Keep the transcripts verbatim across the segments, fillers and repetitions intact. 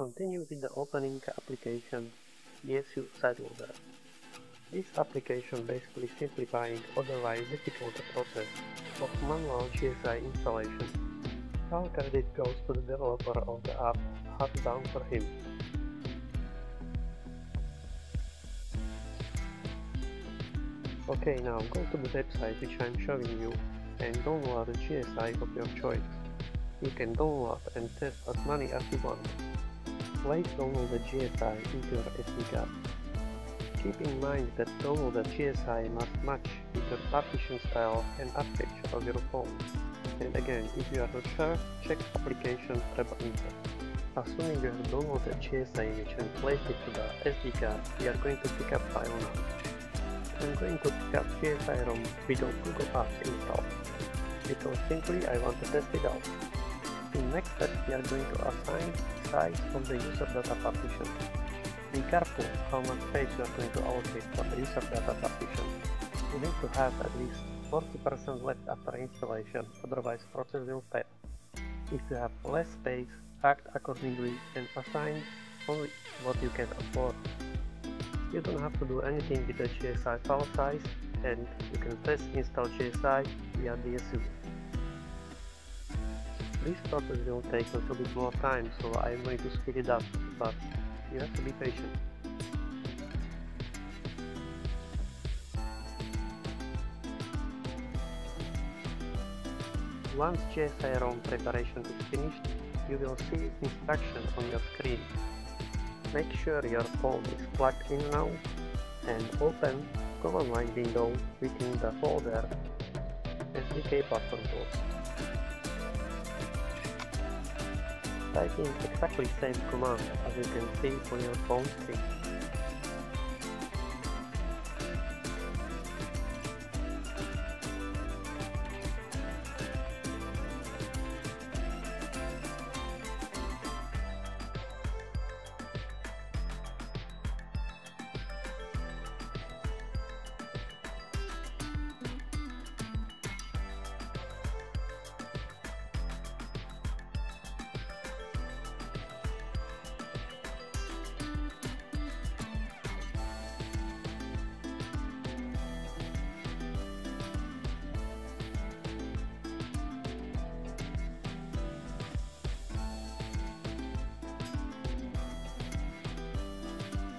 continue with the opening application D S U SiteLogger. This application basically simplifying otherwise difficult process of manual G S I installation. All credit goes to the developer of the app, hats down for him. Ok, now go to the website which I am showing you and download the G S I of your choice. You can download and test as many as you want. Later download the G S I into your S D card. Keep in mind that download the G S I must match with your partition style and architecture of your phone. And again, if you are not sure, check application tab info. Assuming you have downloaded the G S I image and placed it to the S D card, we are going to pick up file now. I'm going to pick up G S I ROM without Google Apps installed, because simply I want to test it out. In next step we are going to assign size of the user data partition. Be careful how much space you are going to allocate for the user data partition. You need to have at least forty percent left after installation, otherwise process will fail. If you have less space, act accordingly and assign only what you can afford. You don't have to do anything with the G S I file size, and you can test install G S I via D S U. This process will take a little bit more time, so I am going to speed it up, but you have to be patient. Once G S I ROM preparation is finished, you will see instructions on your screen. Make sure your phone is plugged in now and open command line window within the folder S D K Platform Tools. Type in exactly same command as you can see on your phone screen.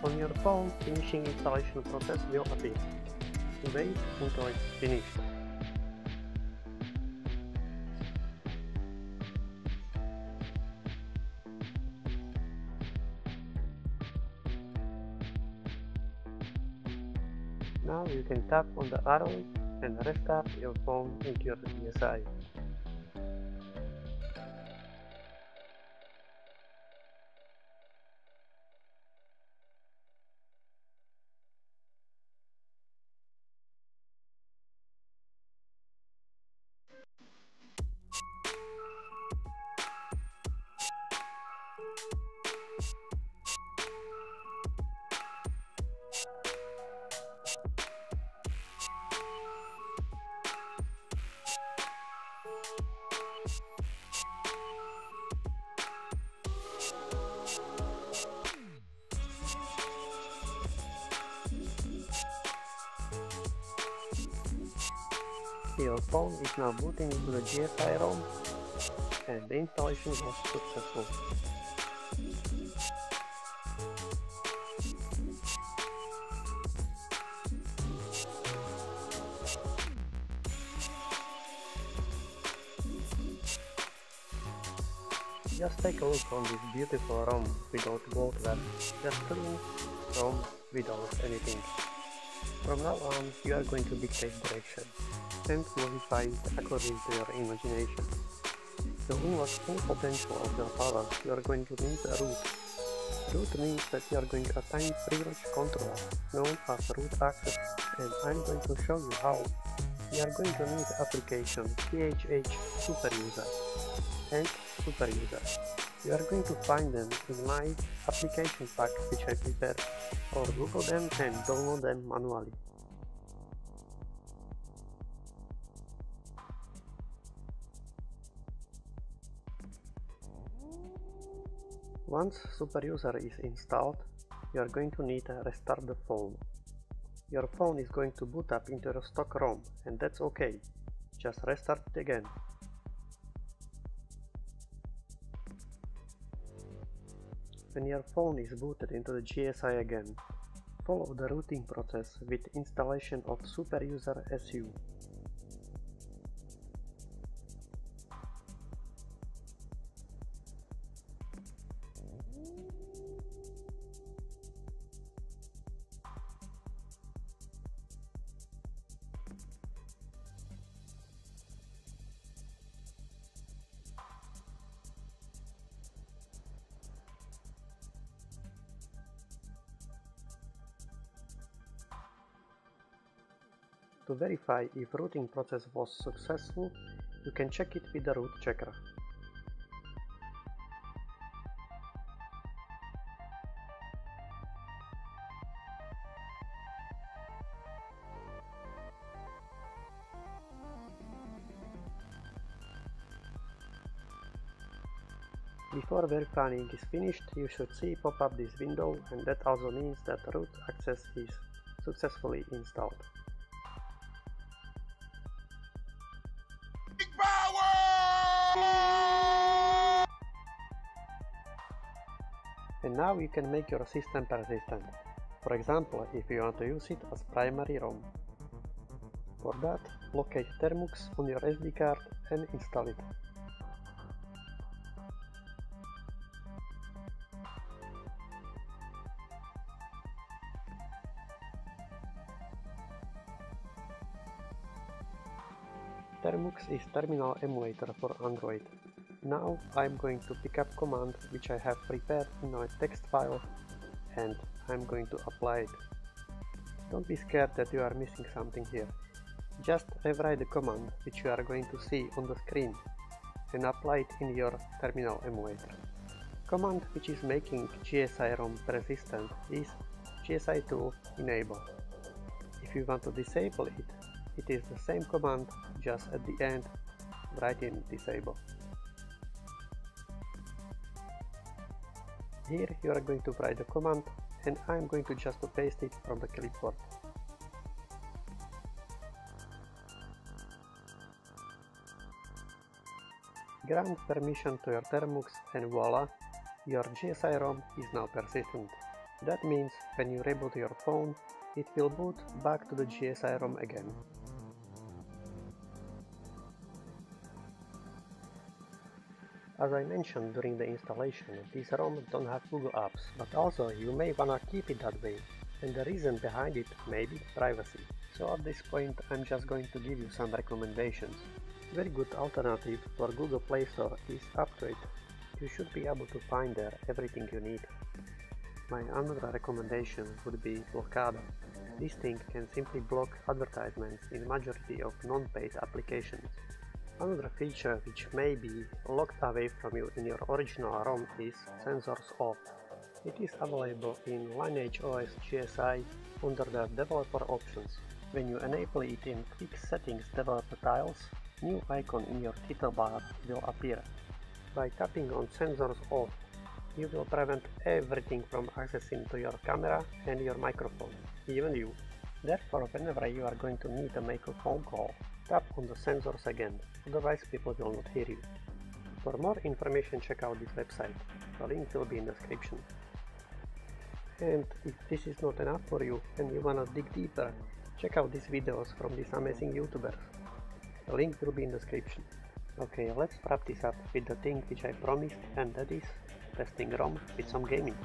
On your phone, finishing installation process will appear. Wait until it's finished. Now you can tap on the arrow and restart your phone into your G S I. Your phone is now booting into the G S I ROM and the installation was successful. Just take a look on this beautiful ROM without bloatware, just clean ROM without anything. From now on, you are going to dictate direction and modify it according to your imagination. To unlock full potential of your power, you are going to need a root. Root means that you are going to assign privilege control, known as root access, and I am going to show you how. You are going to need application P H H SuperUser and SuperUser. You are going to find them in my application pack which I prepared, or Google them and download them manually. Once SuperUser is installed, you are going to need to restart the phone. Your phone is going to boot up into your stock ROM, and that's okay. Just restart it again. When your phone is booted into the G S I again, follow the routing process with installation of SuperUser S U. To verify if routing process was successful, you can check it with the root checker. Before verifying is finished, you should see pop up this window, and that also means that root access is successfully installed. And now you can make your system persistent, for example if you want to use it as primary ROM. For that, locate Termux on your S D card and install it. Termux is terminal emulator for Android. Now I'm going to pick up command which I have prepared in my text file, and I'm going to apply it. Don't be scared that you are missing something here. Just rewrite the command which you are going to see on the screen and apply it in your terminal emulator. Command which is making G S I ROM persistent is G S I two enable. If you want to disable it, it is the same command, just at the end write in disable. Here you are going to write the command, and I am going to just paste it from the clipboard. Grant permission to your Termux, and voila, your G S I ROM is now persistent. That means when you reboot your phone, it will boot back to the G S I ROM again. As I mentioned during the installation, these ROMs don't have Google apps, but also you may wanna keep it that way, and the reason behind it may be privacy. So at this point I'm just going to give you some recommendations. Very good alternative for Google Play Store is Aptoide. You should be able to find there everything you need. My another recommendation would be Blokada. This thing can simply block advertisements in majority of non-paid applications. Another feature which may be locked away from you in your original ROM is SENSORS OFF. It is available in Lineage O S G S I under the Developer Options. When you enable it in Quick Settings Developer Tiles, new icon in your title bar will appear. By tapping on SENSORS OFF, you will prevent everything from accessing to your camera and your microphone, even you. Therefore, whenever you are going to need to make a phone call, tap on the sensors again, otherwise people will not hear you. For more information, check out this website, the link will be in the description. And if this is not enough for you and you wanna dig deeper, check out these videos from these amazing YouTubers, the link will be in the description. Okay, let's wrap this up with the thing which I promised, and that is testing ROM with some gaming.